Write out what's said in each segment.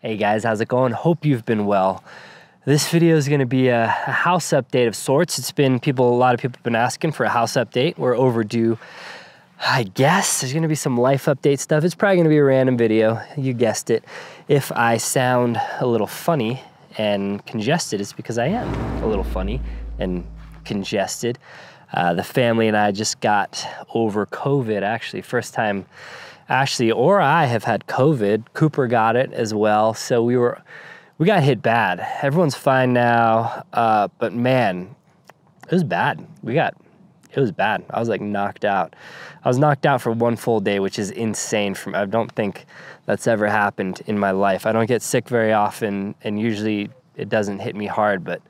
Hey guys, how's it going? Hope you've been well. This video is going to be a house update of sorts. It's been a lot of people have been asking for a house update. We're overdue, I guess. There's going to be some life update stuff. It's probably going to be a random video. You guessed it. If I sound a little funny and congested, it's because I am a little funny and congested. The family and I just got over COVID, actually. First time Ashley or I have had COVID. Cooper got it as well. So we got hit bad. Everyone's fine now, but man, it was bad. It was bad. I was like knocked out. I was knocked out for one full day, which is insane. I don't think that's ever happened in my life. I don't get sick very often, and usually it doesn't hit me hard, but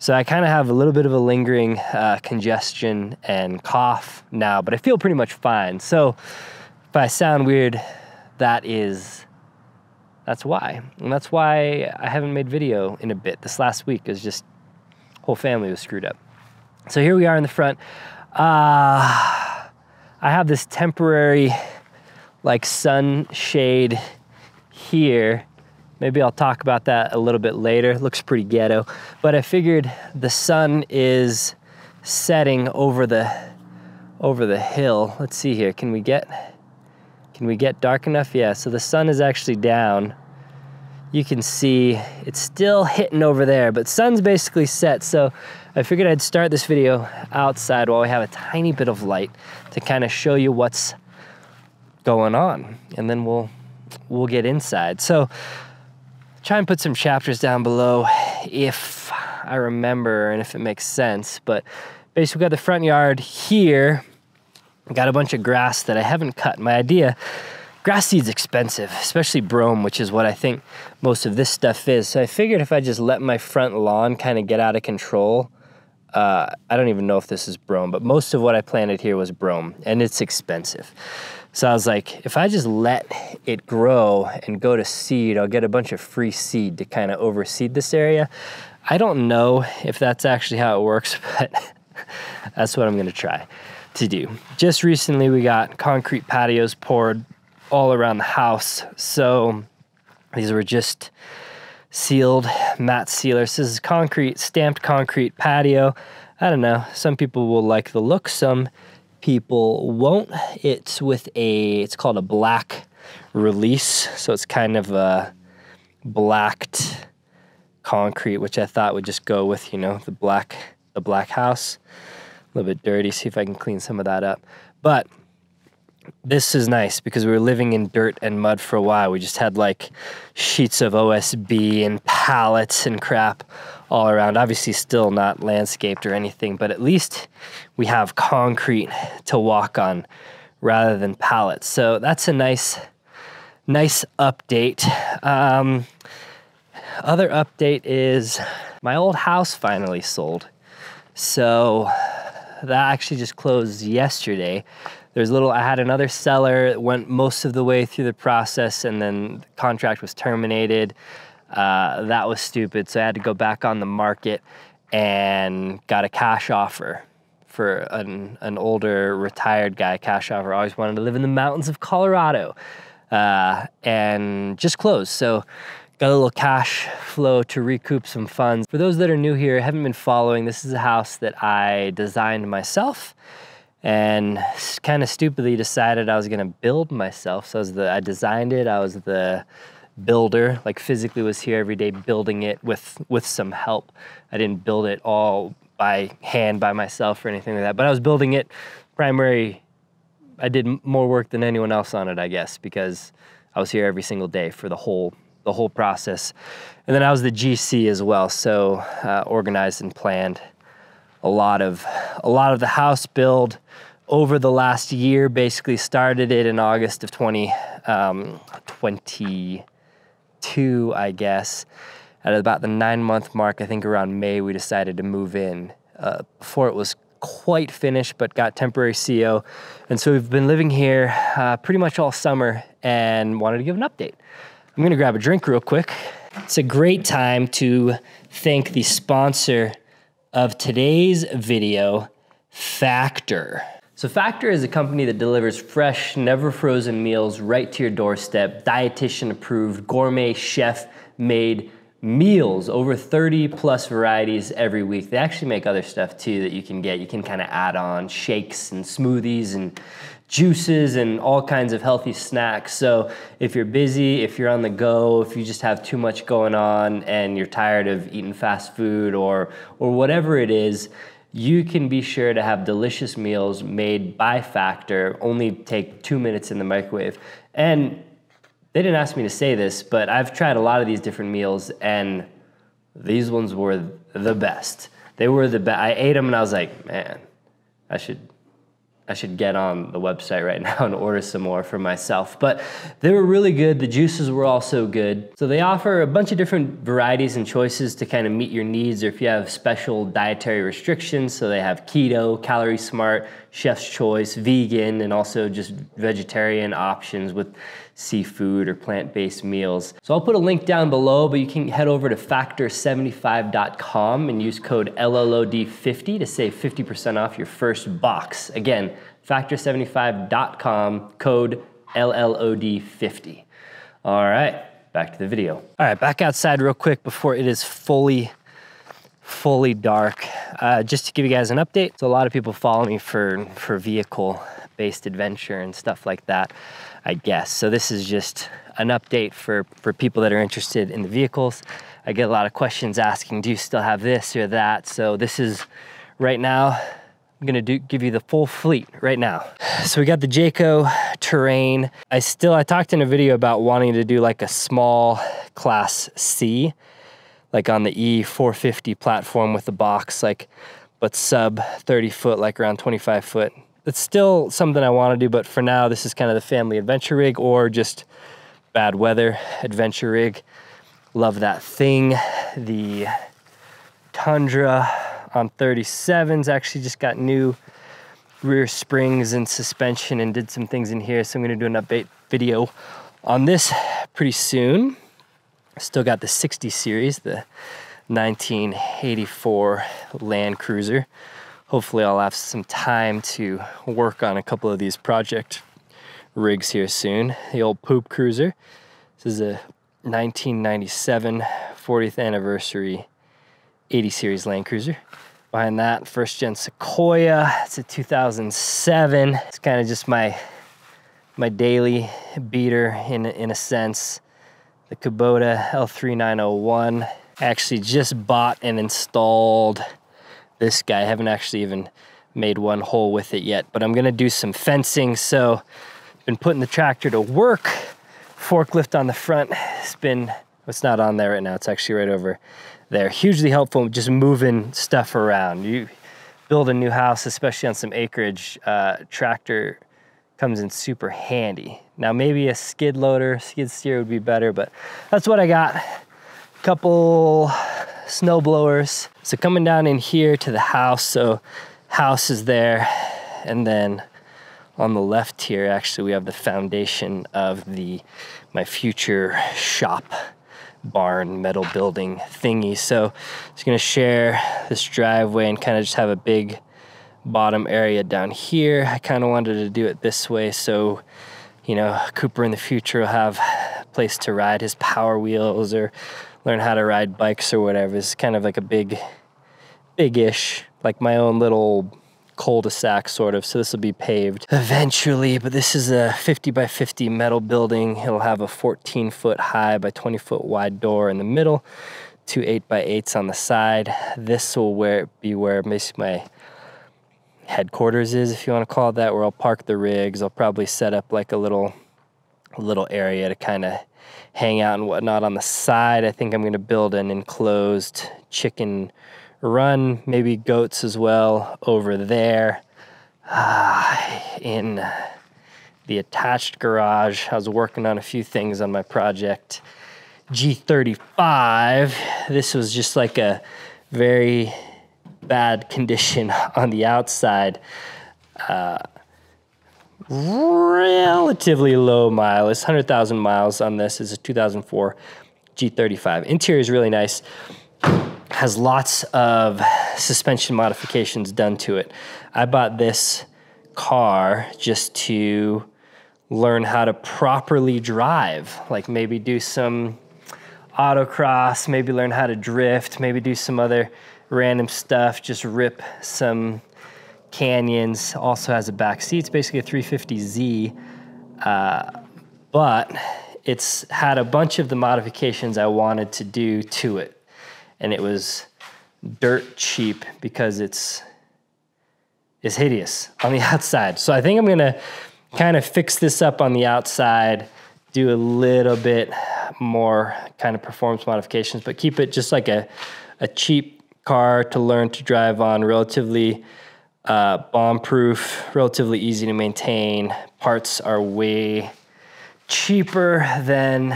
so I kind of have a little bit of a lingering congestion and cough now, but I feel pretty much fine. So if I sound weird, that's why. And that's why I haven't made video in a bit. This last week is just, whole family was screwed up. So here we are in the front. I have this temporary like sunshade here. Maybe I'll talk about that a little bit later. It looks pretty ghetto, but I figured the sun is setting over the hill. Let's see here. Can we get dark enough? Yeah, so the sun is actually down. You can see it's still hitting over there, but sun's basically set. So I figured I'd start this video outside while we have a tiny bit of light to kind of show you what's going on, and then we'll get inside. So try and put some chapters down below if I remember and if it makes sense, but basically we got the front yard here. We got a bunch of grass that I haven't cut. My idea, grass seed's expensive, especially brome, which is what I think most of this stuff is. So I figured if I just let my front lawn kind of get out of control, I don't even know if this is brome, but most of what I planted here was brome, and it's expensive. So I was like, if I just let it grow and go to seed, I'll get a bunch of free seed to kind of overseed this area. I don't know if that's actually how it works, but that's what I'm gonna try to do. Just recently, we got concrete patios poured all around the house. So these were just sealed mat sealers. This is concrete, stamped concrete patio. I don't know, some people will like the look, some people won't. It's with it's called a black release. So it's kind of a blacked concrete, which I thought would just go with, you know, the black house. A little bit dirty, see if I can clean some of that up. But this is nice because we were living in dirt and mud for a while. We just had like sheets of OSB and pallets and crap all around. Obviously still not landscaped or anything, but at least we have concrete to walk on rather than pallets. So that's a nice update. Other update is my old house finally sold. So that actually just closed yesterday. I had another seller that went most of the way through the process, and then the contract was terminated. That was stupid, so I had to go back on the market and got a cash offer for an older retired guy, cash offer. I always wanted to live in the mountains of Colorado, and just closed. So got a little cash flow to recoup some funds. For those that are new here, haven't been following, this is a house that I designed myself and kind of stupidly decided I was gonna build myself. So I designed it, I was the builder, like physically was here every day building it with some help. I didn't build it all by hand by myself or anything like that, but I was building it primary. I did more work than anyone else on it, I guess, because I was here every single day for the whole process. And then I was the GC as well, so organized and planned a lot of the house build over the last year. Basically started it in August of 2022, I guess. At about the 9-month mark, I think around May, we decided to move in. Before it was quite finished, but got temporary CO. And so we've been living here pretty much all summer and wanted to give an update. I'm gonna grab a drink real quick. It's a great time to thank the sponsor of today's video, Factor. So Factor is a company that delivers fresh, never frozen meals right to your doorstep, dietitian approved, gourmet chef made meals, over 30 plus varieties every week. They actually make other stuff too that you can get. You can kind of add on shakes and smoothies and juices and all kinds of healthy snacks. So if you're busy, if you're on the go, if you just have too much going on and you're tired of eating fast food or whatever it is, you can be sure to have delicious meals made by Factor, only take 2 minutes in the microwave. And they didn't ask me to say this, but I've tried a lot of these different meals and these ones were the best. They were the best. I ate them and I was like, man, I should get on the website right now and order some more for myself. But they were really good. The juices were also good. So they offer a bunch of different varieties and choices to kind of meet your needs or if you have special dietary restrictions. So they have keto, calorie smart, chef's choice, vegan, and also just vegetarian options with seafood or plant-based meals. So I'll put a link down below, but you can head over to factor75.com and use code LLOD50 to save 50% off your first box. Again, factor75.com, code LLOD50. All right, back to the video. All right, back outside real quick before it is fully dark. Just to give you guys an update. So a lot of people follow me for vehicle-based adventure and stuff like that, I guess. So this is just an update for people that are interested in the vehicles. I get a lot of questions asking, do you still have this or that? So this is right now, I'm gonna give you the full fleet right now. So we got the Jayco Terrain. I talked in a video about wanting to do like a small class C, like on the E450 platform with the box, like, but sub 30 foot, like around 25 foot. It's still something I want to do, but for now, this is kind of the family adventure rig or just bad weather adventure rig. Love that thing. The Tundra on 37s actually just got new rear springs and suspension and did some things in here. So I'm going to do an update video on this pretty soon. Still got the 60 series, the 1984 Land Cruiser. Hopefully I'll have some time to work on a couple of these project rigs here soon. The old Poop Cruiser. This is a 1997 40th anniversary 80 series Land Cruiser. Behind that, first gen Sequoia. It's a 2007. It's kind of just my daily beater in a sense. The Kubota L3901. I actually just bought and installed this guy. I haven't actually even made one hole with it yet, but I'm gonna do some fencing. So I've been putting the tractor to work, forklift on the front. It's been, it's not on there right now. It's actually right over there. Hugely helpful just moving stuff around. You build a new house, especially on some acreage, tractor comes in super handy. Now maybe a skid loader, skid steer would be better, but that's what I got. Couple snow blowers. So coming down in here to the house, so house is there. And then on the left here, actually, we have the foundation of my future shop, barn, metal building thingy. So just gonna share this driveway and kind of just have a big bottom area down here. I kind of wanted to do it this way so, you know, Cooper in the future will have a place to ride his power wheels or learn how to ride bikes or whatever. It's kind of like a big-ish, like my own little cul-de-sac sort of. So this will be paved eventually, but this is a 50 by 50 metal building. It'll have a 14 foot high by 20 foot wide door in the middle, two 8x8s on the side. This will be where basically my headquarters is, if you want to call it that, where I'll park the rigs. I'll probably set up like a little area to kind of hang out and whatnot. On the side, I think I'm gonna build an enclosed chicken run, maybe goats as well, over there. In the attached garage, I was working on a few things on my project G35. This was just like a very bad condition on the outside. Relatively low mile. It's 100,000 miles on this. It's a 2004 G35. Interior is really nice. Has lots of suspension modifications done to it. I bought this car just to learn how to properly drive, like maybe do some autocross, maybe learn how to drift, maybe do some other random stuff, just rip some canyons. Also has a back seat. It's basically a 350Z, but it's had a bunch of the modifications I wanted to do to it, and it was dirt cheap because it's hideous on the outside. So I think I'm gonna kind of fix this up on the outside, do a little bit more kind of performance modifications, but keep it just like a cheap car to learn to drive on, relatively bomb-proof, relatively easy to maintain. Parts are way cheaper than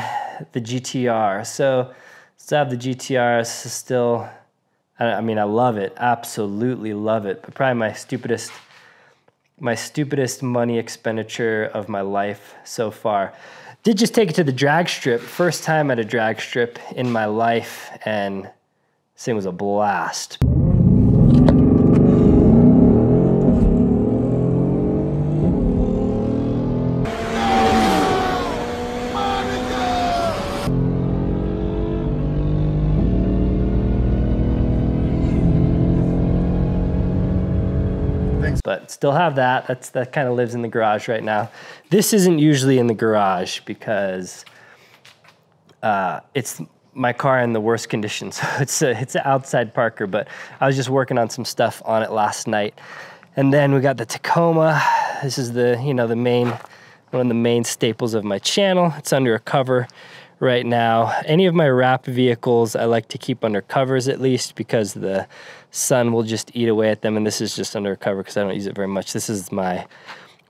the GTR. So still have the GTR, still, I mean, I love it, absolutely love it, but probably my stupidest money expenditure of my life so far. Did just take it to the drag strip, first time at a drag strip in my life, and this thing was a blast. But still have that. That kind of lives in the garage right now. This isn't usually in the garage because it's my car in the worst condition. So it's an outside parker, but I was just working on some stuff on it last night. And then we got the Tacoma. This is the, you know, the main, one of the main staples of my channel. It's under a cover right now. Any of my wrap vehicles I like to keep under covers, at least, because the sun will just eat away at them, and this is just under cover because I don't use it very much. This is my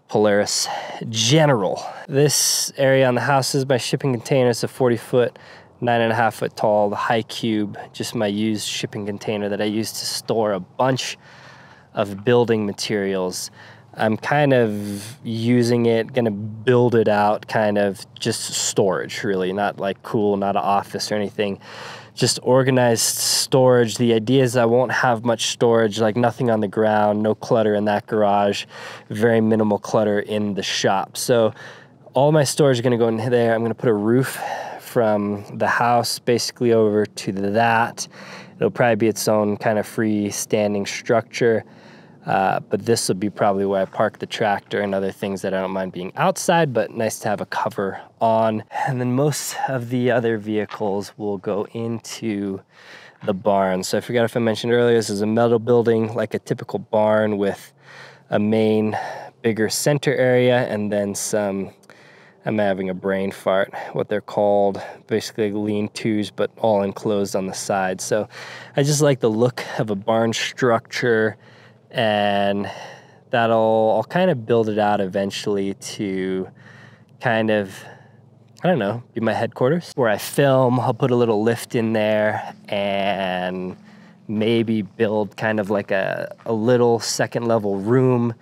Polaris General. This area on the house is my shipping container. It's a 40-foot, 9.5-foot tall, the high cube, just my used shipping container that I use to store a bunch of building materials. I'm kind of using it, gonna build it out, kind of just storage, really, not like cool, not an office or anything, just organized storage. The idea is I won't have much storage, like nothing on the ground, no clutter in that garage, very minimal clutter in the shop. So all my storage is gonna go in there. I'm gonna put a roof from the house basically over to that. It'll probably be its own kind of freestanding structure. But this will be probably where I park the tractor and other things that I don't mind being outside, but nice to have a cover on. And then most of the other vehicles will go into the barn. So I forgot if I mentioned earlier, this is a metal building, like a typical barn with a main bigger center area and then some, I'm having a brain fart, what they're called, basically lean-tos, but all enclosed on the side. So I just like the look of a barn structure, and I'll kind of build it out eventually to kind of, I don't know, be my headquarters where I film. I'll put a little lift in there and maybe build kind of like a little second level room.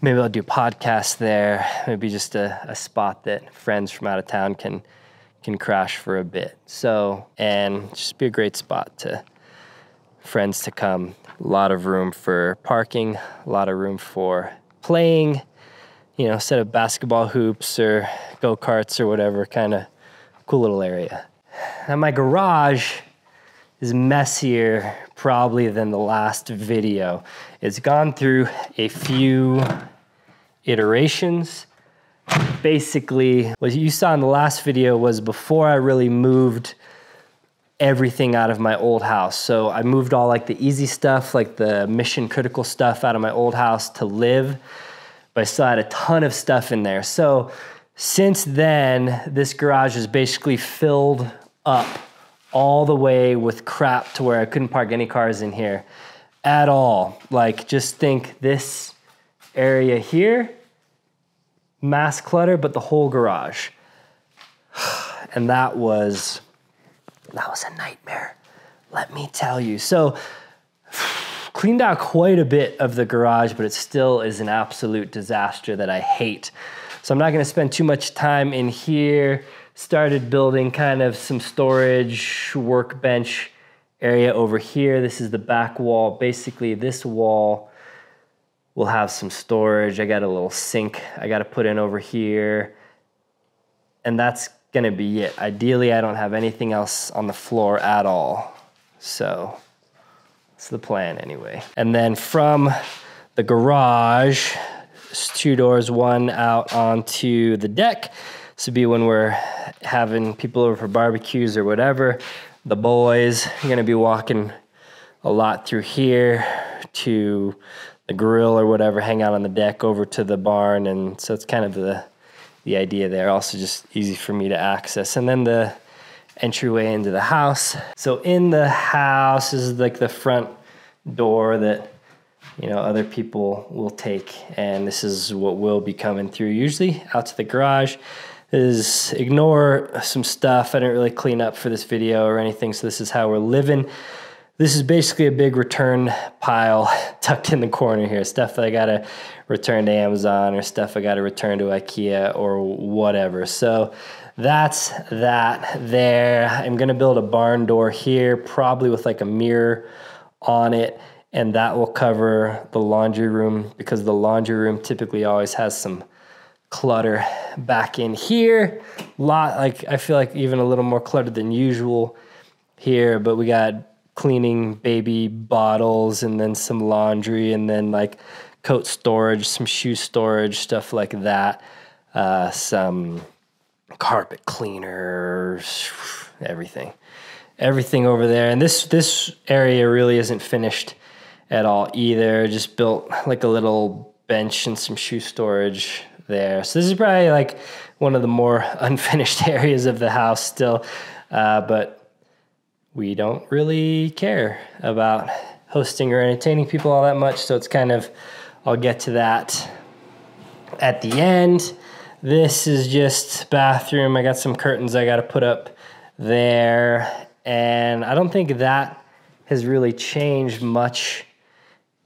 Maybe I'll do podcasts there, maybe just a spot that friends from out of town can crash for a bit. So, and just be a great spot to friends to come. A lot of room for parking, a lot of room for playing, you know, set up basketball hoops or go-karts or whatever, kind of cool little area. Now my garage is messier probably than the last video. It's gone through a few iterations. Basically, what you saw in the last video was before I really moved everything out of my old house. So I moved all like the easy stuff, like the mission critical stuff out of my old house to live, but I still had a ton of stuff in there. So since then, this garage is basically filled up all the way with crap to where I couldn't park any cars in here at all. Like, just think this area here, mass clutter, but the whole garage. And that was a nightmare, let me tell you. So cleaned out quite a bit of the garage, but it still is an absolute disaster that I hate. So I'm not gonna spend too much time in here. Started building kind of some storage workbench area over here. This is the back wall. Basically this wall We'll have some storage. I got a little sink I got to put in over here. And that's going to be it. Ideally, I don't have anything else on the floor at all. So that's the plan anyway. And then from the garage, there's two doors, one out onto the deck. This would be when we're having people over for barbecues or whatever. The boys are going to be walking a lot through here to the grill or whatever, hang out on the deck over to the barn. And so it's kind of the idea there. Also just easy for me to access. And then the entryway into the house. So in the house is like the front door that, you know, other people will take. And this is what will be coming through usually out to the garage. Is ignore some stuff. I didn't really clean up for this video or anything. So this is how we're living. This is basically a big return pile tucked in the corner here. Stuff that I gotta return to Amazon or stuff I gotta return to IKEA or whatever. So that's that there. I'm gonna build a barn door here, probably with like a mirror on it. And that will cover the laundry room because the laundry room typically always has some clutter back in here. I feel like even a little more cluttered than usual here, but we got cleaning baby bottles and then some laundry and then like coat storage, some shoe storage, stuff like that. Some carpet cleaners, everything over there. And this area really isn't finished at all either. Just built like a little bench and some shoe storage there. So this is probably like one of the more unfinished areas of the house still, but we don't really care about hosting or entertaining people all that much. So it's kind of, I'll get to that at the end. This is just bathroom. I got some curtains I got to put up there. And I don't think that has really changed much,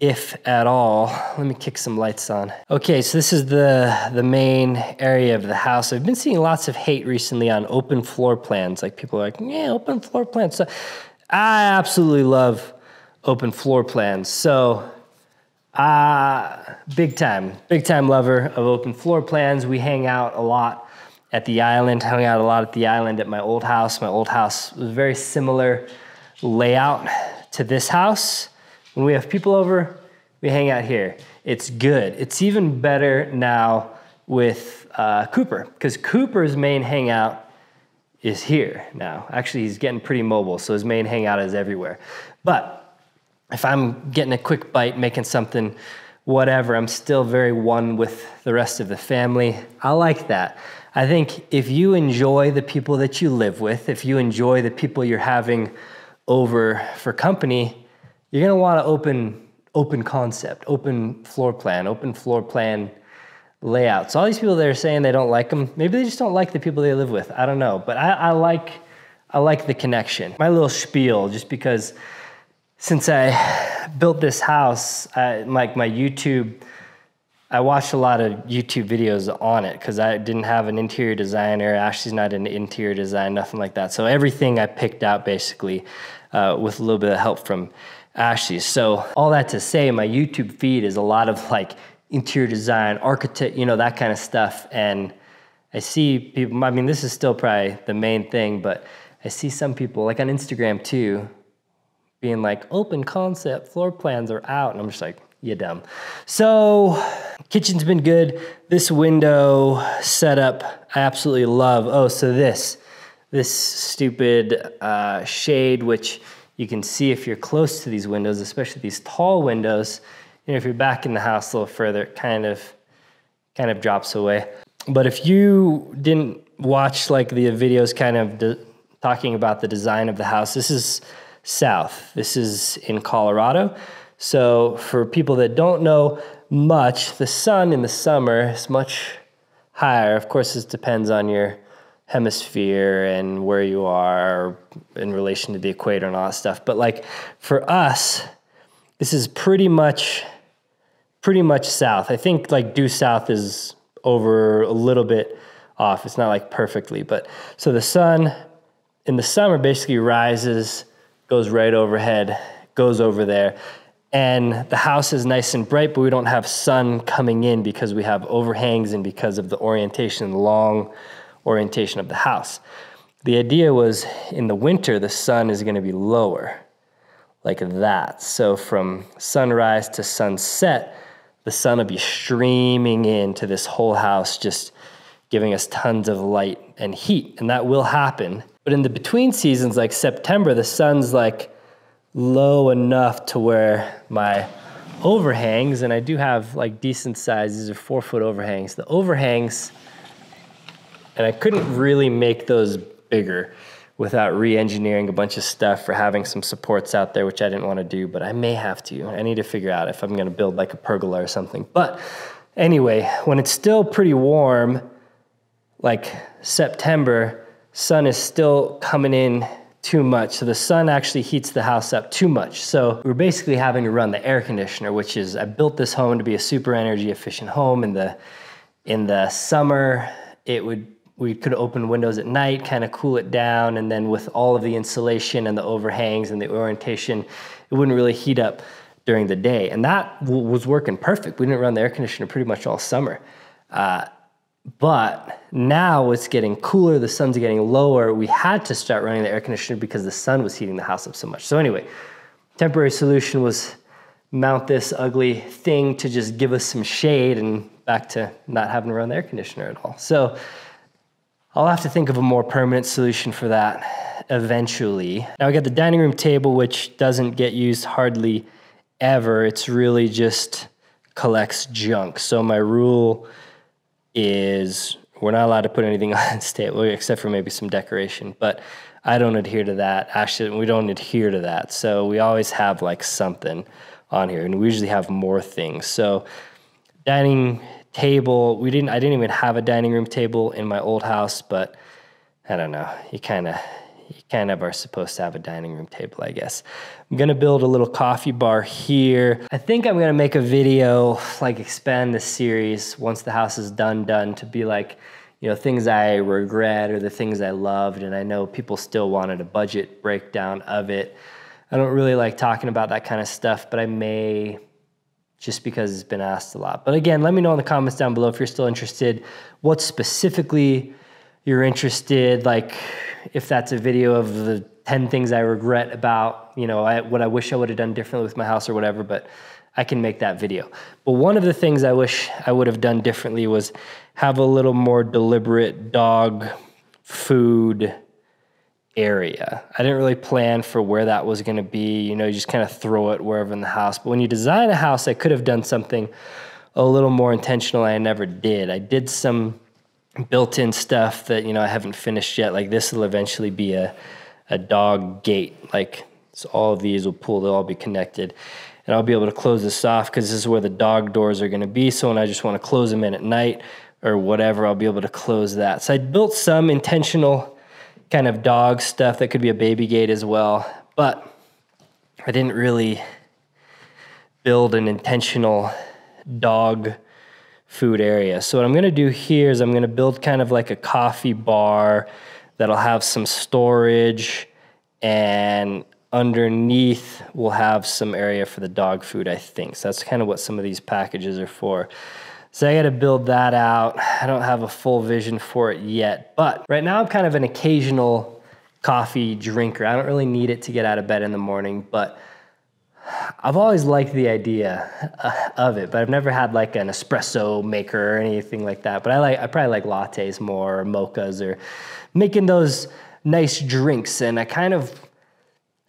if at all. Let me kick some lights on. Okay, so this is the main area of the house. I've been seeing lots of hate recently on open floor plans. Like people are like, yeah, open floor plans. So I absolutely love open floor plans. So big time lover of open floor plans. We hang out a lot at the island, hung out a lot at the island at my old house. My old house was very similar layout to this house. When we have people over, we hang out here. It's good. It's even better now with Cooper, because Cooper's main hangout is here now. Actually, he's getting pretty mobile, so his main hangout is everywhere. But if I'm getting a quick bite, making something, whatever, I'm still very one with the rest of the family. I like that. I think if you enjoy the people that you live with, if you enjoy the people you're having over for company, you're gonna want to open concept, open floor plan layout. So all these people that are saying they don't like them, maybe they just don't like the people they live with. I don't know, but I like the connection. My little spiel, just because since I built this house, like my YouTube, I watched a lot of YouTube videos on it because I didn't have an interior designer. Ashley's not an interior design, nothing like that. So everything I picked out basically with a little bit of help from Ashley. So all that to say, my YouTube feed is a lot of like interior design, architect, you know, that kind of stuff. And I see people, I mean, this is still probably the main thing, but I see some people like on Instagram too, being like open concept floor plans are out. And I'm just like, you dumb. So kitchen's been good. This window setup, I absolutely love. Oh, so this stupid shade, which you can see if you're close to these windows, especially these tall windows. You know, if you're back in the house a little further, it kind of drops away. But if you didn't watch like the videos kind of talking about the design of the house, this is south. This is in Colorado. So for people that don't know much, the sun in the summer is much higher. Of course, this depends on your hemisphere and where you are in relation to the equator and all that stuff. But like for us, this is pretty much south. I think like due south is over a little bit off. It's not like perfectly, but so the sun in the summer basically rises, goes right overhead, goes over there. and the house is nice and bright, but we don't have sun coming in because we have overhangs and because of the orientation, the long orientation of the house. The idea was in the winter, the sun is gonna be lower, like that. So from sunrise to sunset, the sun will be streaming into this whole house, just giving us tons of light and heat, and that will happen. But in the between seasons, like September, the sun's like low enough to where my overhangs, and I do have like decent size, these are 4-foot overhangs. The overhangs, and I couldn't really make those bigger without re-engineering a bunch of stuff for having some supports out there, which I didn't want to do, but I may have to. I need to figure out if I'm going to build like a pergola or something. But anyway, when it's still pretty warm, like September, sun is still coming in too much. So the sun actually heats the house up too much. So we're basically having to run the air conditioner, which is, I built this home to be a super energy efficient home. In the summer, we could open windows at night, kind of cool it down, and then with all of the insulation and the overhangs and the orientation, it wouldn't really heat up during the day. And that was working perfect. We didn't run the air conditioner pretty much all summer. But now it's getting cooler, the sun's getting lower. We had to start running the air conditioner because the sun was heating the house up so much. So anyway, temporary solution was mount this ugly thing to just give us some shade, and back to not having to run the air conditioner at all. So I'll have to think of a more permanent solution for that eventually. Now we got the dining room table, which doesn't get used hardly ever. It's really just collects junk. So my rule is we're not allowed to put anything on this table except for maybe some decoration, but I don't adhere to that. Actually, we don't adhere to that. So we always have like something on here, and we usually have more things. So dining table, I didn't even have a dining room table in my old house, but I don't know, you kind of are supposed to have a dining room table, I guess. I'm gonna build a little coffee bar here. I think I'm gonna make a video, like expand this series once the house is done, to be like, you know, things I regret or the things I loved. And I know people still wanted a budget breakdown of it. I don't really like talking about that kind of stuff, but I may, just because it's been asked a lot. But again, let me know in the comments down below if you're still interested, what specifically you're interested, like if that's a video of the 10 things I regret about, you know, what I wish I would have done differently with my house or whatever, but I can make that video. But one of the things I wish I would have done differently was have a little more deliberate dog food area. I didn't really plan for where that was going to be. You know, you just kind of throw it wherever in the house. But when you design a house, I could have done something a little more intentional. I never did. I did some built-in stuff that, you know, I haven't finished yet. Like this will eventually be a dog gate. Like so all of these will pull, they'll all be connected. And I'll be able to close this off because this is where the dog doors are going to be. So when I just want to close them in at night or whatever, I'll be able to close that. So I built some intentional kind of dog stuff that could be a baby gate as well, but I didn't really build an intentional dog food area. So what I'm gonna do here is I'm gonna build kind of like a coffee bar that'll have some storage, and underneath we'll have some area for the dog food, I think. So that's kind of what some of these packages are for. So I gotta build that out. I don't have a full vision for it yet, but right now I'm kind of an occasional coffee drinker. I don't really need it to get out of bed in the morning, but I've always liked the idea of it, but I've never had like an espresso maker or anything like that. But I probably like lattes more, or mochas, or making those nice drinks. And I kind of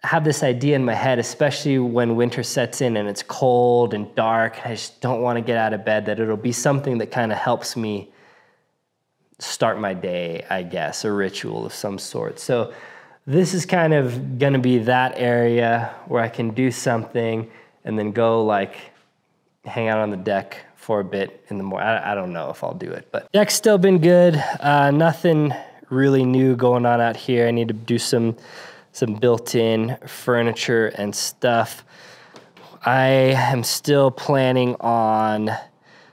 have this idea in my head, especially when winter sets in and it's cold and dark, and I just don't want to get out of bed, that it'll be something that kind of helps me start my day, I guess, a ritual of some sort. So this is kind of going to be that area where I can do something and then go like hang out on the deck for a bit in the morning. I don't know if I'll do it, but deck's still been good. Nothing really new going on out here. I need to do some built-in furniture and stuff. I am still planning on,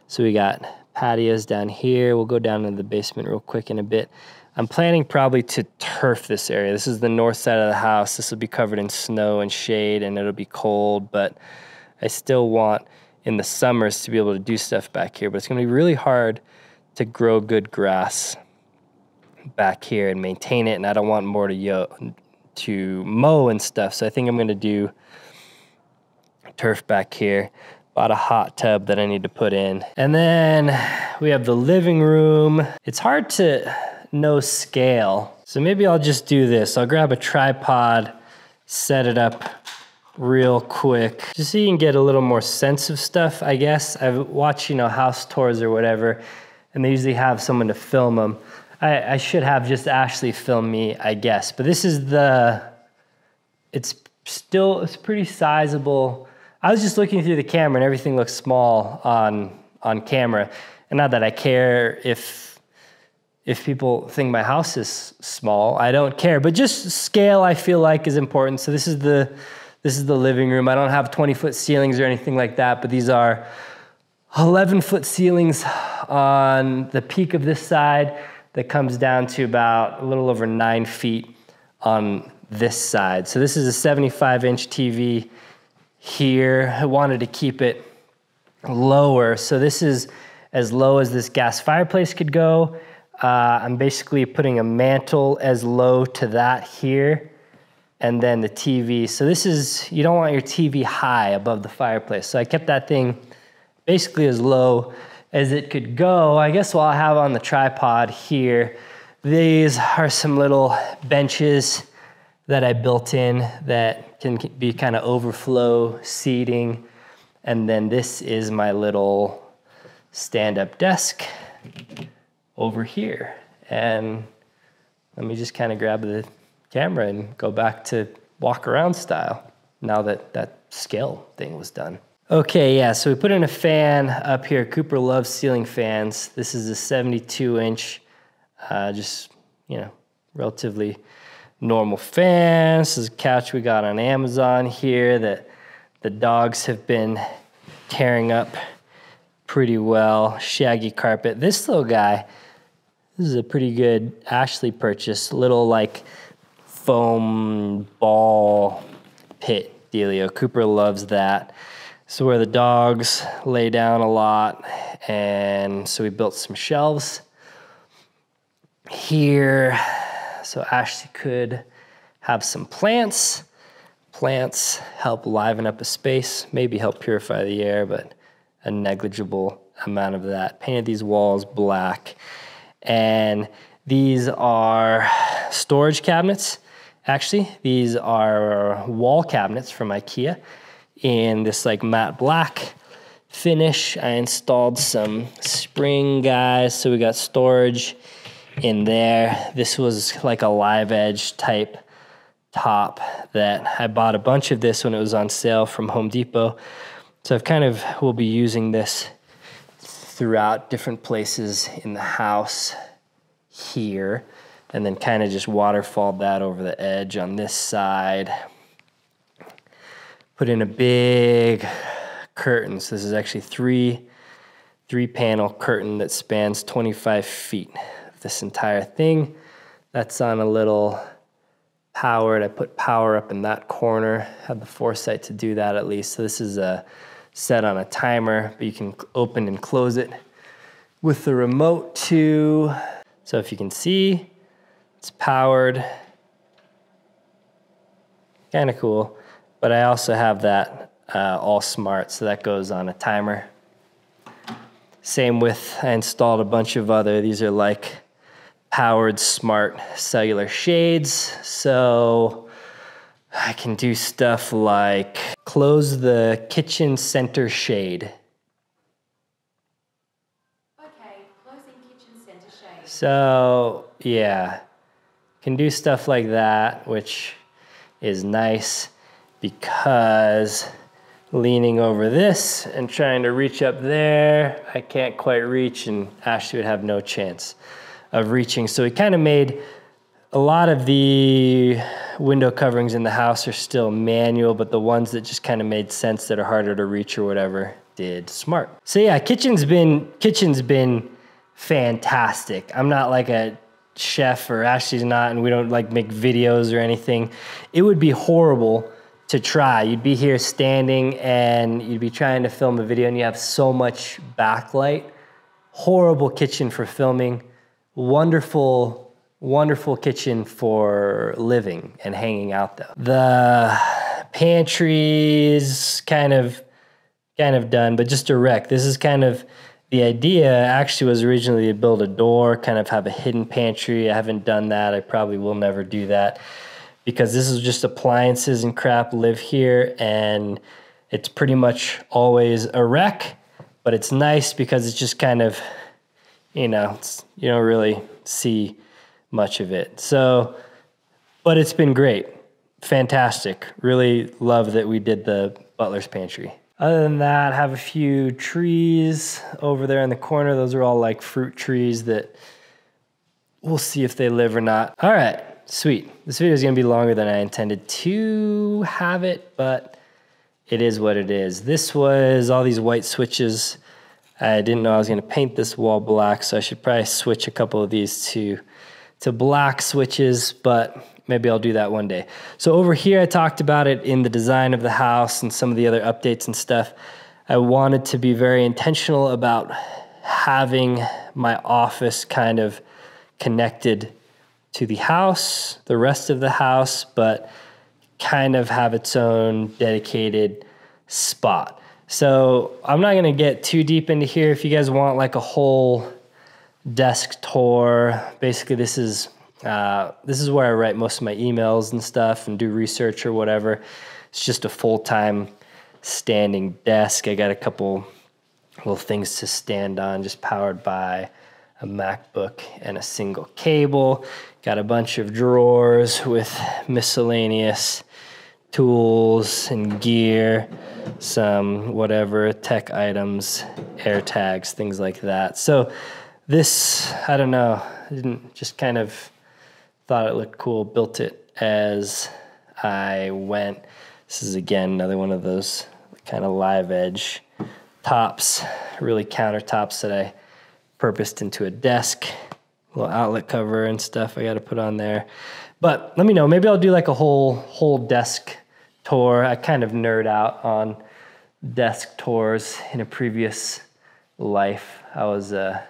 so we got patios down here. We'll go down into the basement real quick in a bit. I'm planning probably to turf this area. This is the north side of the house. This will be covered in snow and shade, and it'll be cold, but I still want in the summers to be able to do stuff back here, but it's gonna be really hard to grow good grass back here and maintain it, and I don't want more to mow and stuff, so I think I'm gonna do turf back here. Bought a hot tub that I need to put in. And then we have the living room. It's hard to know scale, so maybe I'll just do this. I'll grab a tripod, set it up real quick, just so you can get a little more sense of stuff, I guess. I've watched, you know, house tours or whatever, and they usually have someone to film them. I should have just Ashley film me, I guess. But this is the, it's pretty sizable. I was just looking through the camera and everything looks small on camera. And not that I care if people think my house is small, I don't care. But just scale, I feel like, is important. So this is the living room. I don't have 20-foot ceilings or anything like that, but these are 11-foot ceilings on the peak of this side that comes down to about a little over 9 feet on this side. So this is a 75-inch TV here. I wanted to keep it lower. So this is as low as this gas fireplace could go. I'm basically putting a mantle as low to that here, and then the TV. So this is, you don't want your TV high above the fireplace. So I kept that thing basically as low as it could go. I guess what I'll have on the tripod here, these are some little benches that I built in that can be kind of overflow seating. And then this is my little stand-up desk over here. And let me just kind of grab the camera and go back to walk around style now that that scale thing was done. Okay, yeah, so we put in a fan up here. Cooper loves ceiling fans. This is a 72-inch, just, you know, relatively normal fan. This is a couch we got on Amazon here that the dogs have been tearing up pretty well. Shaggy carpet. This little guy, this is a pretty good Ashley purchase. Little, like, foam ball pit dealio. Cooper loves that. So where the dogs lay down a lot, and so we built some shelves here so Ashley could have some plants. Plants help liven up a space, maybe help purify the air, but a negligible amount of that. Painted these walls black, and these are storage cabinets. Actually, these are wall cabinets from IKEA in this like matte black finish. I installed some spring guys, so we got storage in there. This was like a live edge type top that I bought a bunch of this when it was on sale from Home Depot. So I've kind of will be using this throughout different places in the house here, and then kind of just waterfalled that over the edge on this side. Put in a big curtain. So this is actually three panel curtain that spans 25 feet of this entire thing. That's on a little powered. I put power up in that corner. Had the foresight to do that at least. So this is a set on a timer, but you can open and close it with the remote too. So if you can see, it's powered. Kind of cool. But I also have that all smart, so that goes on a timer. Same with, I installed a bunch of other, these are like powered smart cellular shades. So I can do stuff like close the kitchen center shade. Okay, closing kitchen center shade. So yeah, can do stuff like that, which is nice, because leaning over this and trying to reach up there, I can't quite reach, and Ashley would have no chance of reaching. So we kind of made a lot of the window coverings in the house are still manual, but the ones that just kind of made sense that are harder to reach or whatever did smart. So yeah, kitchen's been fantastic. I'm not like a chef, or Ashley's not, and we don't like make videos or anything. It would be horrible to try. You'd be here standing and you'd be trying to film a video and you have so much backlight. Horrible kitchen for filming. Wonderful, wonderful kitchen for living and hanging out though. The pantry's kind of done, but just a wreck. This is kind of, the idea actually was originally to build a door, kind of have a hidden pantry. I haven't done that. I probably will never do that because this is just appliances and crap live here and it's pretty much always a wreck, but it's nice because it's just kind of, you know, it's, you don't really see much of it. So, but it's been great. Fantastic. Really love that we did the butler's pantry. Other than that, I have a few trees over there in the corner. Those are all like fruit trees that we'll see if they live or not. All right, sweet. This video is gonna be longer than I intended to have it, but it is what it is. This was all these white switches. I didn't know I was gonna paint this wall black, so I should probably switch a couple of these to black switches, but maybe I'll do that one day. So over here, I talked about it in the design of the house and some of the other updates and stuff. I wanted to be very intentional about having my office kind of connected to the house, the rest of the house, but kind of have its own dedicated spot. So I'm not gonna get too deep into here. If you guys want like a whole desk tour, basically this is where I write most of my emails and stuff and do research or whatever. It's just a full-time standing desk. I got a couple little things to stand on, just powered by a MacBook and a single cable. Got a bunch of drawers with miscellaneous tools and gear, some whatever, tech items, AirTags, things like that. So this, I don't know, I didn't just kind of thought it looked cool, built it as I went. This is again another one of those kind of live edge tops, really countertops that I purposed into a desk, little outlet cover and stuff I got to put on there. But let me know, maybe I'll do like a whole desk tour. I kind of nerd out on desk tours. In a previous life, I was a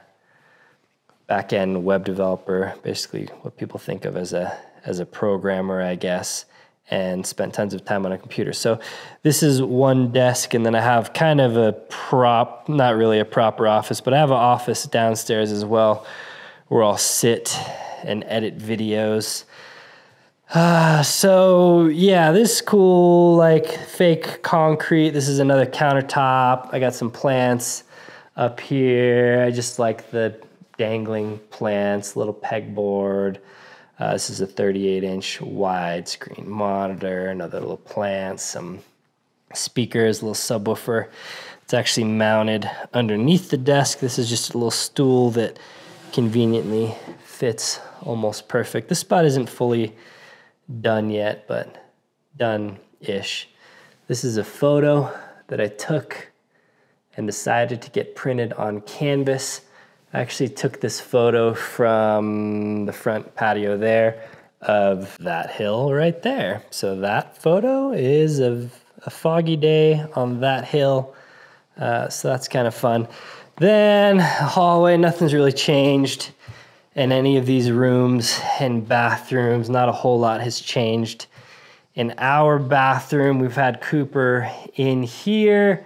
back-end web developer, basically what people think of as a programmer, I guess, and spent tons of time on a computer. So this is one desk, and then I have kind of a prop, not really a proper office, but I have an office downstairs as well where I'll sit and edit videos. So yeah, this is cool, like fake concrete. This is another countertop. I got some plants up here. I just like the dangling plants, little pegboard. This is a 38-inch widescreen monitor, another little plant, some speakers, a little subwoofer. It's actually mounted underneath the desk. This is just a little stool that conveniently fits almost perfect. This spot isn't fully done yet, but done-ish. This is a photo that I took and decided to get printed on canvas. I actually took this photo from the front patio there of that hill right there. So that photo is of a foggy day on that hill. So that's kind of fun. Then hallway, nothing's really changed in any of these rooms and bathrooms. Not a whole lot has changed. In our bathroom, we've had Cooper in here.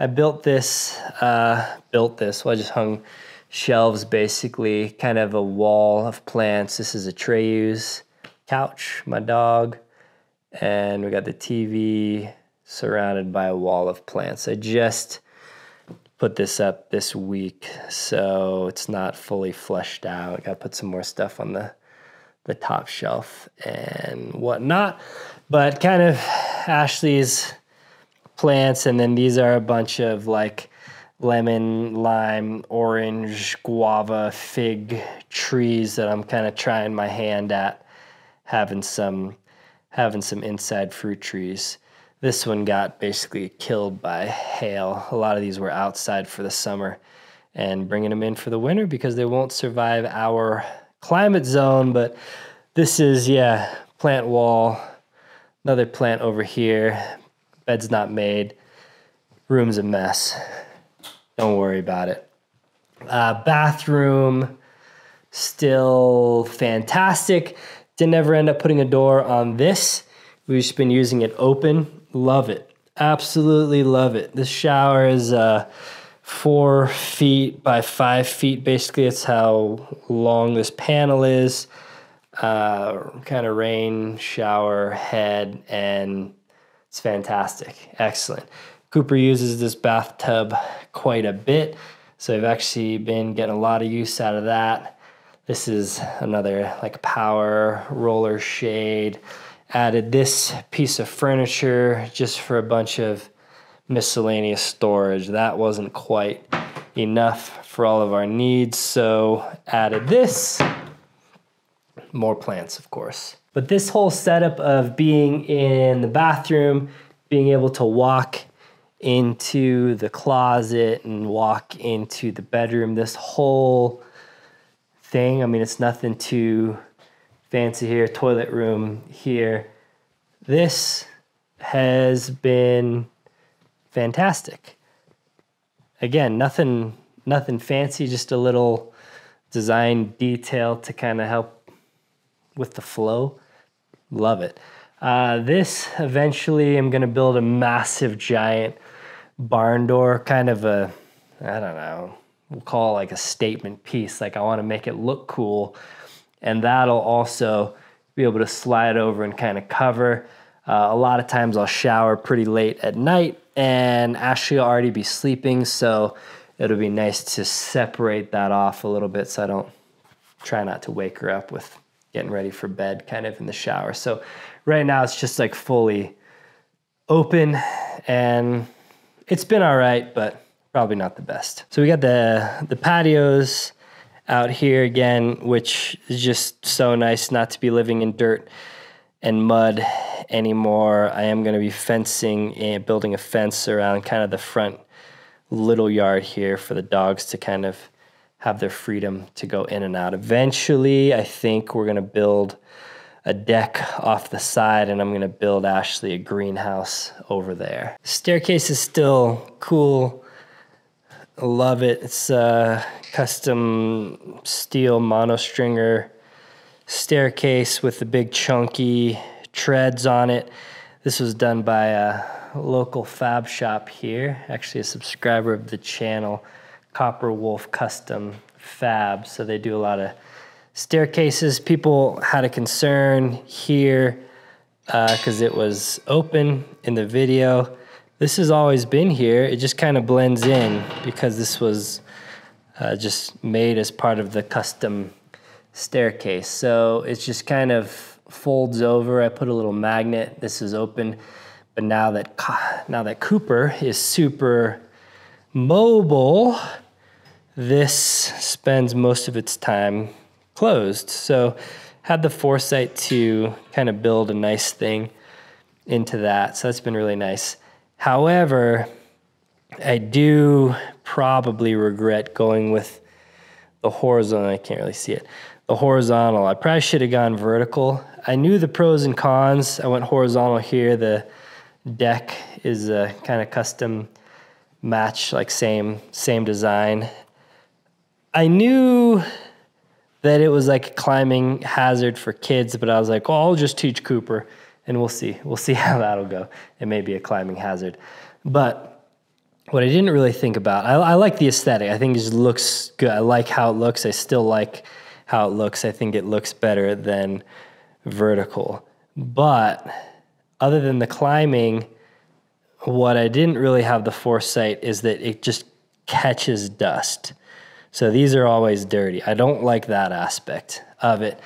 I built this, well, I just hung shelves, basically kind of a wall of plants. This is a Treyu's couch, my dog, and we got the TV surrounded by a wall of plants. I just put this up this week, so it's not fully fleshed out. I gotta put some more stuff on the top shelf and whatnot, but kind of Ashley's plants, and then these are a bunch of like lemon, lime, orange, guava, fig trees that I'm kind of trying my hand at having some inside fruit trees. This one got basically killed by hail. A lot of these were outside for the summer and bringing them in for the winter because they won't survive our climate zone. But this is, yeah, plant wall Another plant over here. Bed's not made. Room's a mess. Don't worry about it. Bathroom, still fantastic. Didn't ever end up putting a door on this. We've just been using it open. Love it. Absolutely love it. This shower is 4 feet by 5 feet. Basically, it's how long this panel is. Kind of rain, shower, head, and it's fantastic. Excellent. Cooper uses this bathtub quite a bit, so I've actually been getting a lot of use out of that. This is another like power roller shade. Added this piece of furniture just for a bunch of miscellaneous storage. That wasn't quite enough for all of our needs, so added this. More plants, of course. But this whole setup of being in the bathroom, being able to walk into the closet and walk into the bedroom, this whole thing, I mean, it's nothing too fancy here, toilet room here. This has been fantastic. Again, nothing fancy, just a little design detail to kind of help with the flow. Love it. This eventually I'm gonna build a massive giant barn door, kind of a, I don't know, we'll call it like a statement piece. Like I want to make it look cool, and that'll also be able to slide over and kind of cover. A lot of times I'll shower pretty late at night and Ashley will already be sleeping, so it'll be nice to separate that off a little bit so I don't try not to wake her up with getting ready for bed kind of in the shower. So right now it's just like fully open and it's been all right, but probably not the best. So we got the patios out here again, which is just so nice not to be living in dirt and mud anymore. I am gonna be fencing and building a fence around kind of the front little yard here for the dogs to kind of have their freedom to go in and out. Eventually, I think we're gonna build a deck off the side and I'm gonna build Ashley a greenhouse over there. Staircase is still cool. I love it. It's a custom steel monostringer staircase with the big chunky treads on it. This was done by a local fab shop here, actually a subscriber of the channel, Copper Wolf Custom Fab. So they do a lot of staircases. People had a concern here because it was open in the video. This has always been here. It just kind of blends in because this was just made as part of the custom staircase. So it just kind of folds over. I put a little magnet. This is open, but now that Cooper is super mobile, this spends most of its time closed. So had the foresight to kind of build a nice thing into that. So that's been really nice. However, I do probably regret going with the horizontal. I can't really see it. The horizontal. I probably should have gone vertical. I knew the pros and cons. I went horizontal here. The deck is a kind of custom match, like same design. I knew that it was like a climbing hazard for kids, but I was like, oh, I'll just teach Cooper. And we'll see how that'll go. It may be a climbing hazard. But what I didn't really think about, I like the aesthetic. I think it just looks good. I like how it looks. I still like how it looks. I think it looks better than vertical. But other than the climbing, what I didn't really have the foresight is that it just catches dust. So these are always dirty. I don't like that aspect of it.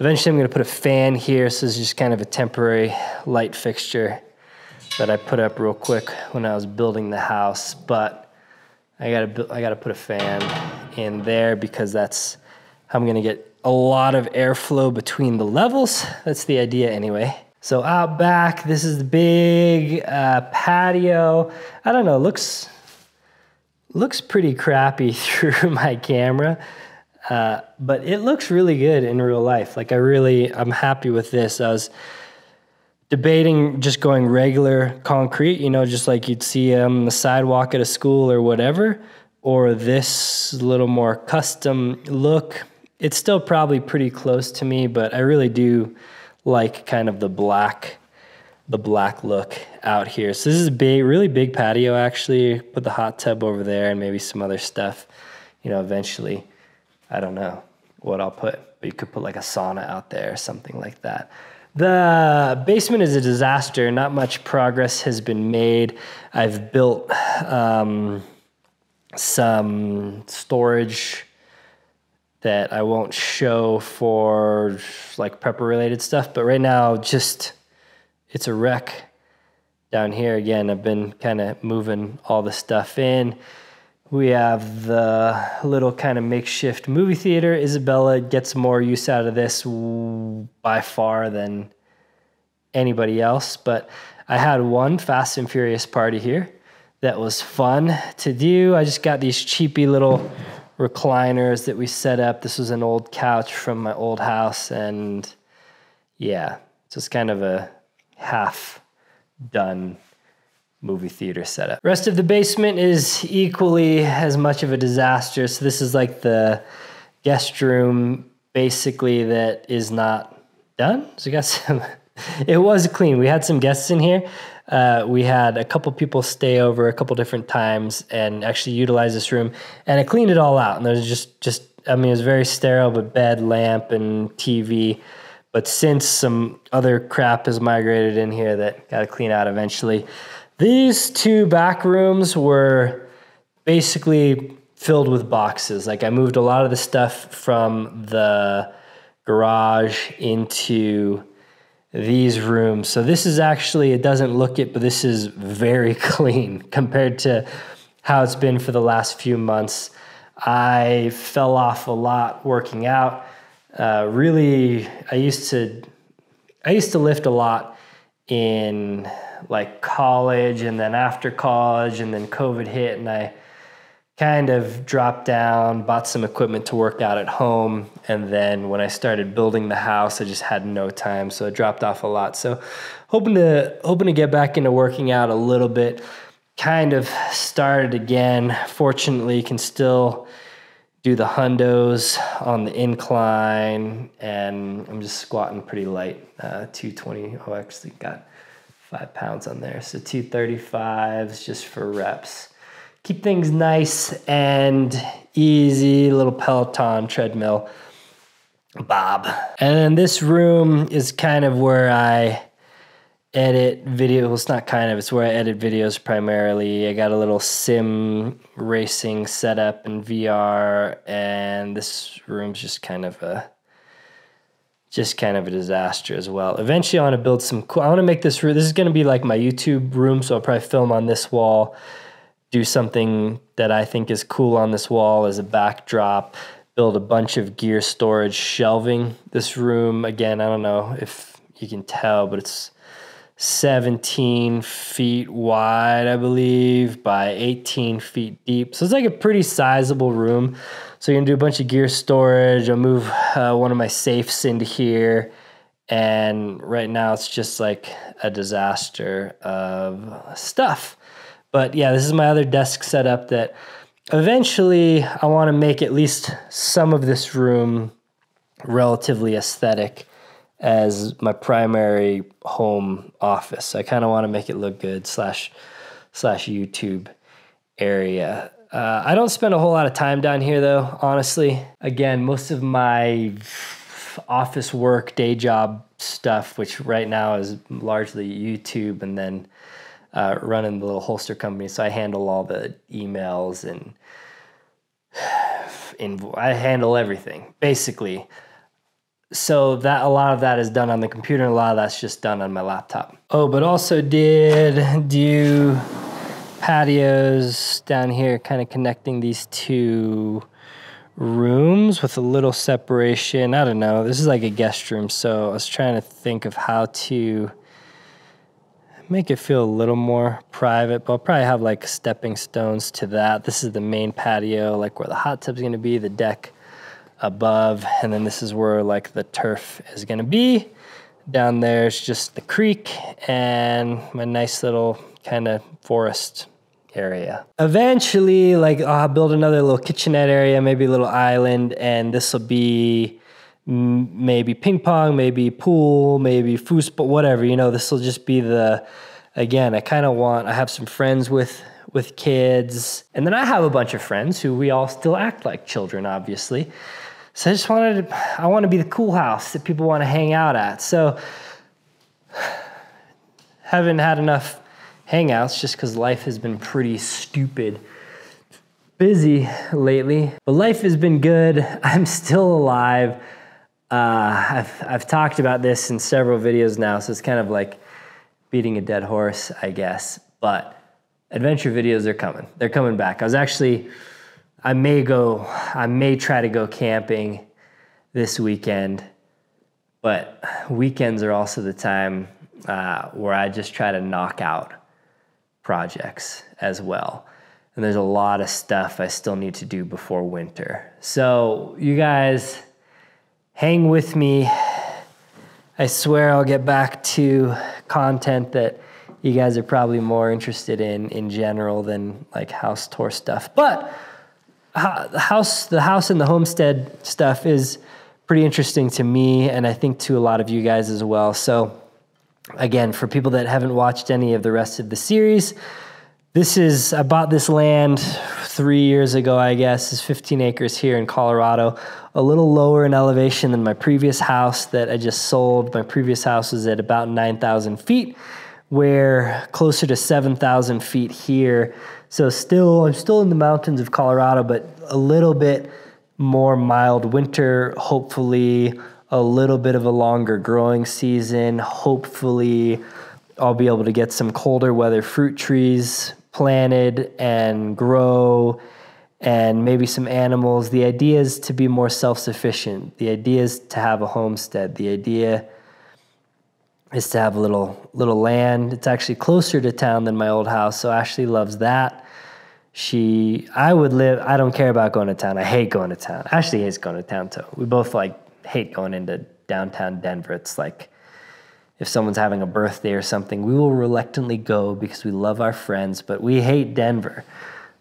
Eventually I'm gonna put a fan here, so this is just kind of a temporary light fixture that I put up real quick when I was building the house, but I gotta put a fan in there because that's how I'm gonna get a lot of airflow between the levels. That's the idea anyway. So out back, this is the big patio. I don't know, looks pretty crappy through my camera. But it looks really good in real life. Like I'm happy with this. I was debating just going regular concrete, you know, just like you'd see on the sidewalk at a school or whatever, or this little more custom look. It's still probably pretty close to me, but I really do like kind of the black look out here. So this is a big, really big patio actually. Put the hot tub over there and maybe some other stuff, you know, eventually. I don't know what I'll put, but you could put like a sauna out there or something like that. The basement is a disaster. Not much progress has been made. I've built some storage that I won't show for like prepper related stuff, but right now just, it's a wreck down here. Again, I've been kind of moving all the stuff in. We have the little kind of makeshift movie theater. Isabella gets more use out of this by far than anybody else, but I had one Fast and Furious party here that was fun to do. I just got these cheapy little recliners that we set up. This was an old couch from my old house, and yeah, just kind of a half done movie theater setup. Rest of the basement is equally as much of a disaster. So this is like the guest room basically that is not done. So we got some, it was clean. We had some guests in here. We had a couple people stay over a couple different times and actually utilize this room, and I cleaned it all out. And there's just, I mean, it was very sterile, but bed, lamp, and TV. But since some other crap has migrated in here that got to clean out eventually. These two back rooms were basically filled with boxes. Like I moved a lot of the stuff from the garage into these rooms. So this is actually, it doesn't look it, but this is very clean compared to how it's been for the last few months. I fell off a lot working out. Really, I used to lift a lot in like college, and then after college, and then COVID hit, and I kind of dropped down, bought some equipment to work out at home. And then when I started building the house, I just had no time. So I dropped off a lot. So hoping to get back into working out a little bit, kind of started again. Fortunately, can still do the hundos on the incline, and I'm just squatting pretty light, 220. Oh, I actually got 5 pounds on there. So 235s just for reps. Keep things nice and easy, little Peloton treadmill bob. And then this room is kind of where I edit videos. It's not kind of, it's where I edit videos primarily. I got a little sim racing setup and VR, and this room's just kind of a disaster as well. Eventually I want to build some cool, I want to make this room, this is going to be like my YouTube room. So I'll probably film on this wall, do something that I think is cool on this wall as a backdrop, build a bunch of gear storage shelving. This room, again, I don't know if you can tell, but it's 17 feet wide, I believe, by 18 feet deep. So it's like a pretty sizable room. So you're gonna do a bunch of gear storage. I'll move one of my safes into here. And right now it's just like a disaster of stuff. But yeah, this is my other desk setup that eventually I wanna make at least some of this room relatively aesthetic as my primary home office. So I kind of want to make it look good slash YouTube area. I don't spend a whole lot of time down here though, honestly. Again, most of my office work, day job stuff, which right now is largely YouTube, and then running the little holster company. So I handle all the emails and I handle everything basically. So that a lot of that is done on the computer, and a lot of that's just done on my laptop. Oh, but also did do patios down here, kind of connecting these two rooms with a little separation. I don't know, this is like a guest room. So I was trying to think of how to make it feel a little more private, but I'll probably have like stepping stones to that. This is the main patio, like where the hot tub's gonna be, the deck above, and then this is where like the turf is gonna be. Down there's just the creek and my nice little kind of forest area. Eventually, like, I'll build another little kitchenette area, maybe a little island, and this will be maybe ping pong, maybe pool, maybe foosball, whatever, you know. This will just be the, again, I kind of want, I have some friends with kids, and then I have a bunch of friends who we all still act like children, obviously. So I just wanted to, I want to be the cool house that people want to hang out at. So haven't had enough hangouts just because life has been pretty stupid busy lately. But life has been good. I'm still alive. I've talked about this in several videos now, so it's kind of like beating a dead horse, I guess. But adventure videos are coming. They're coming back. I was actually... I may try to go camping this weekend, but weekends are also the time where I just try to knock out projects as well. And there's a lot of stuff I still need to do before winter. So you guys hang with me. I swear I'll get back to content that you guys are probably more interested in general than like house tour stuff. But the house and the homestead stuff is pretty interesting to me, and I think to a lot of you guys as well. So again, for people that haven't watched any of the rest of the series, this is, I bought this land 3 years ago, I guess. It's 15 acres here in Colorado, a little lower in elevation than my previous house that I just sold. My previous house was at about 9,000 feet. We're closer to 7,000 feet here. So still, I'm still in the mountains of Colorado, but a little bit more mild winter, hopefully a little bit of a longer growing season. Hopefully I'll be able to get some colder weather fruit trees planted and grow, and maybe some animals. The idea is to be more self-sufficient. The idea is to have a homestead. The idea is to have a little land. It's actually closer to town than my old house, so Ashley loves that. I don't care about going to town. I hate going to town. Ashley hates going to town too. We both like hate going into downtown Denver. It's like if someone's having a birthday or something, we will reluctantly go because we love our friends, but we hate Denver.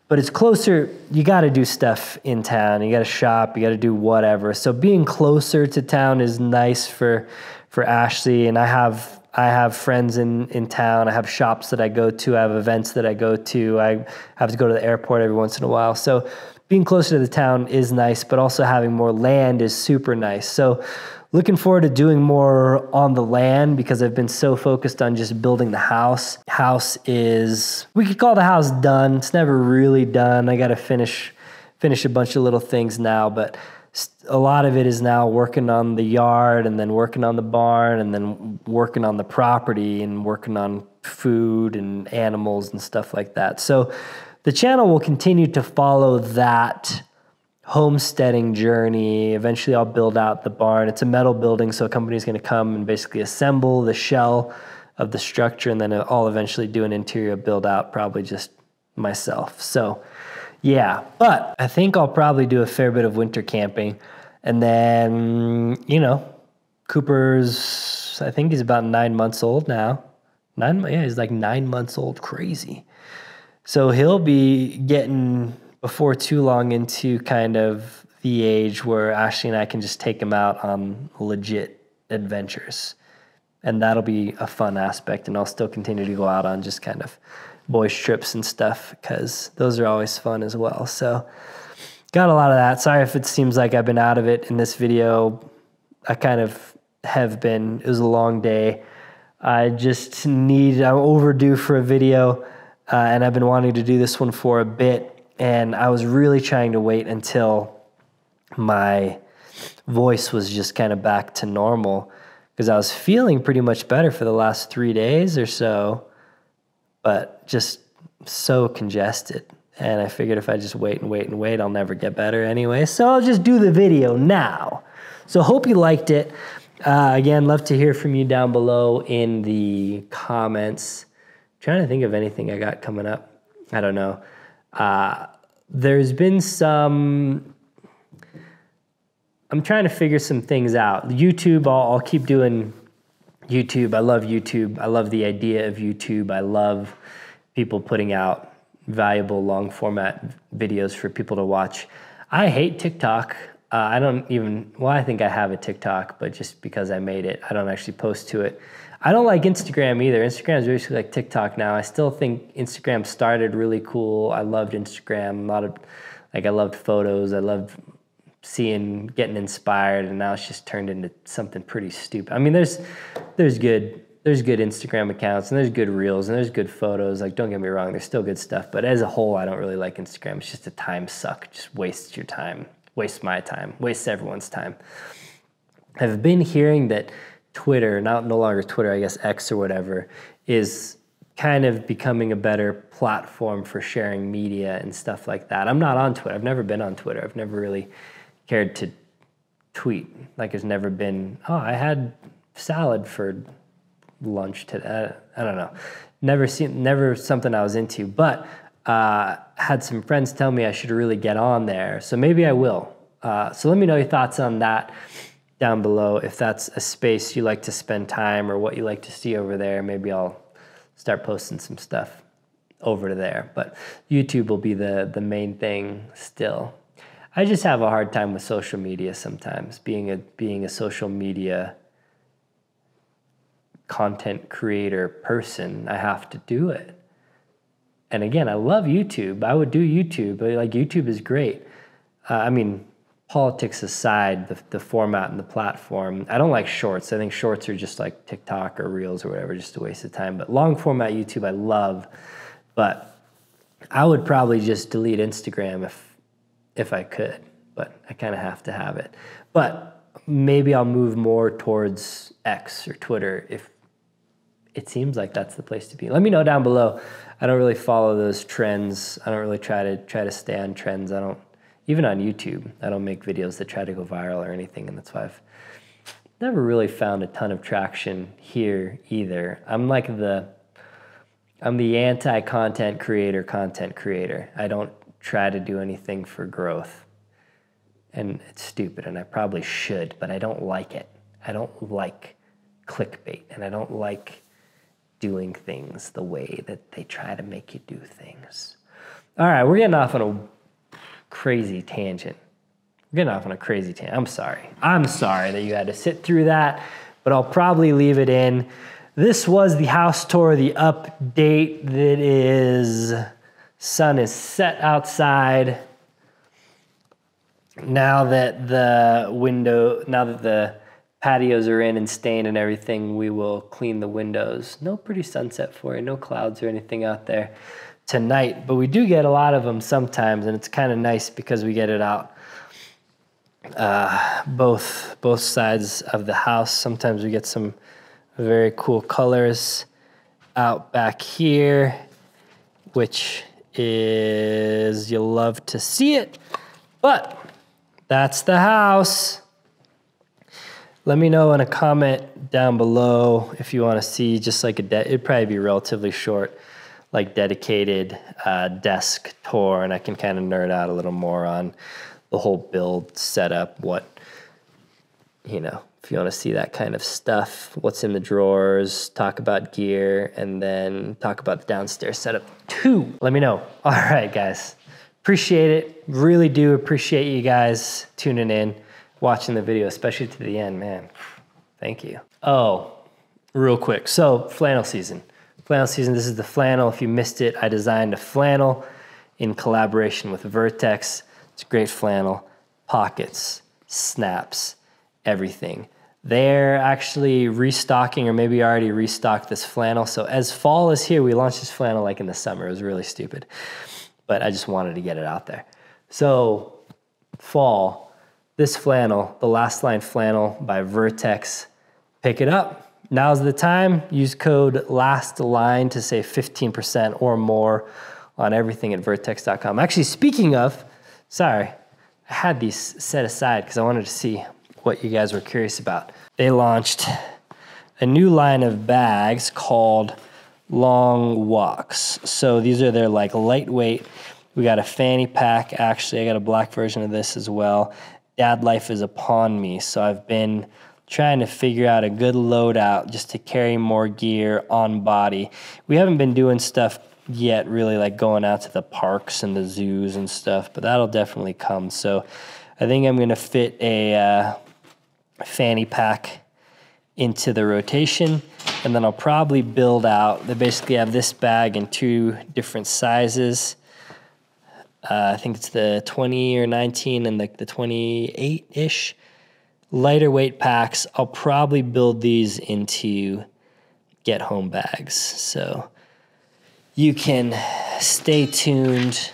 But it's closer. You gotta do stuff in town. You gotta shop, you gotta do whatever. So being closer to town is nice for Ashley, and I have friends in town. I have shops that I go to. I have events that I go to. I have to go to the airport every once in a while. So being closer to the town is nice, but also having more land is super nice. So looking forward to doing more on the land because I've been so focused on just building the house. House is, we could call the house done. It's never really done. I got to finish a bunch of little things now, but a lot of it is now working on the yard, and then working on the barn, and then working on the property, and working on food and animals and stuff like that. So the channel will continue to follow that homesteading journey. Eventually I'll build out the barn. It's a metal building, so a company's going to come and basically assemble the shell of the structure, and then I'll eventually do an interior build out, probably just myself. So yeah, but I think I'll probably do a fair bit of winter camping. And then, you know, Cooper's, I think he's about 9 months old now. Yeah, he's like 9 months old, crazy. So he'll be getting before too long into kind of the age where Ashley and I can just take him out on legit adventures. And that'll be a fun aspect. And I'll still continue to go out on just kind of boys trips and stuff, because those are always fun as well. So got a lot of that. Sorry if it seems like I've been out of it in this video. I kind of have been. It was a long day. I'm overdue for a video, and I've been wanting to do this one for a bit. And I was really trying to wait until my voice was just kind of back to normal, because I was feeling pretty much better for the last 3 days or so, but just so congested. And I figured if I just wait and wait and wait, I'll never get better anyway. So I'll just do the video now. So hope you liked it. Again, love to hear from you down below in the comments. I'm trying to think of anything I got coming up. I don't know. There's been some, I'm trying to figure some things out. YouTube, I'll keep doing YouTube. I love YouTube. I love the idea of YouTube. I love people putting out valuable long format videos for people to watch. I hate TikTok. I don't even, well, I think I have a TikTok, but just because I made it, I don't actually post to it. I don't like Instagram either. Instagram is basically like TikTok now. I still think Instagram started really cool. I loved Instagram. A lot of, like, I loved photos. I loved seeing, getting inspired, and now it's just turned into something pretty stupid. I mean, there's good Instagram accounts, and there's good reels, and there's good photos. Like, don't get me wrong, there's still good stuff, but as a whole, I don't really like Instagram. It's just a time suck. Just wastes your time, wastes my time, wastes everyone's time. I've been hearing that Twitter, no longer Twitter, I guess X or whatever, is kind of becoming a better platform for sharing media and stuff like that. I'm not on Twitter. I've never been on Twitter. I've never really cared to tweet. Like, there's never been, oh, I had salad for lunch today. I don't know. Never something I was into, but had some friends tell me I should really get on there. So maybe I will. So let me know your thoughts on that down below. If that's a space you like to spend time, or what you like to see over there, maybe I'll start posting some stuff over to there. But YouTube will be the main thing still. I just have a hard time with social media sometimes, being a social media content creator person. I have to do it. And again, I love YouTube. I would do YouTube, but like, YouTube is great. I mean, politics aside, the format and the platform, I don't like shorts. I think shorts are just like TikTok or reels or whatever, just a waste of time. But long format YouTube I love, but I would probably just delete Instagram if I could, but I kind of have to have it. But maybe I'll move more towards X or Twitter if it seems like that's the place to be. Let me know down below. I don't really follow those trends. I don't really try to stay on trends. I don't. Even on YouTube, I don't make videos that try to go viral or anything, and that's why I've never really found a ton of traction here either. I'm like I'm the anti-content creator content creator. I don't try to do anything for growth, and it's stupid, and I probably should, but I don't like it. I don't like clickbait, and I don't like doing things the way that they try to make you do things. All right, we're getting off on a crazy tangent. We're getting off on a crazy tangent. I'm sorry. I'm sorry that you had to sit through that, but I'll probably leave it in. This was the house tour, the update. That is, sun is set outside. Now that the window, now that the patios are in and stained and everything, we will clean the windows. No pretty sunset for you, no clouds or anything out there tonight, but we do get a lot of them sometimes, and it's kind of nice because we get it out both sides of the house. Sometimes we get some very cool colors out back here, which is, you'll love to see it. But that's the house. Let me know in a comment down below if you want to see just like it'd probably be relatively short, like dedicated desk tour, and I can kind of nerd out a little more on the whole build setup, what, you know, if you want to see that kind of stuff, what's in the drawers, talk about gear, and then talk about the downstairs setup too. Let me know. All right, guys, appreciate it. Really do appreciate you guys tuning in, watching the video, especially to the end, man. Thank you. Oh, real quick. So flannel season. Flannel season, this is the flannel. If you missed it, I designed a flannel in collaboration with Vertex. It's a great flannel, pockets, snaps, everything. They're actually restocking, or maybe already restocked, this flannel. So as fall is here, we launched this flannel like in the summer. It was really stupid, but I just wanted to get it out there. So fall, this flannel, the Last Line flannel by Vertex, pick it up. Now's the time. Use code LASTLINE to save 15% or more on everything at vertex.com. Actually, speaking of, sorry, I had these set aside because I wanted to see what you guys were curious about. They launched a new line of bags called Long Walks. So these are their like lightweight. We got a fanny pack. Actually, I got a black version of this as well. Dad life is upon me. So I've been trying to figure out a good load out just to carry more gear on body. We haven't been doing stuff yet really like going out to the parks and the zoos and stuff, but that'll definitely come. So I think I'm gonna fit a fanny pack into the rotation, and then I'll probably build out. They basically have this bag in two different sizes. I think it's the 20 or 19 and like the 28-ish lighter weight packs. I'll probably build these into get home bags. So you can stay tuned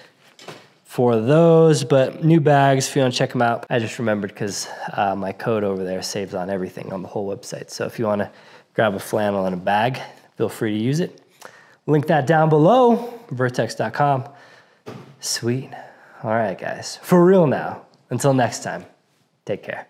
for those, but new bags if you want to check them out. I just remembered because my code over there saves on everything on the whole website. So if you want to grab a flannel and a bag, feel free to use it. Link that down below, vertex.com. Sweet. All right, guys, for real now. Until next time, take care.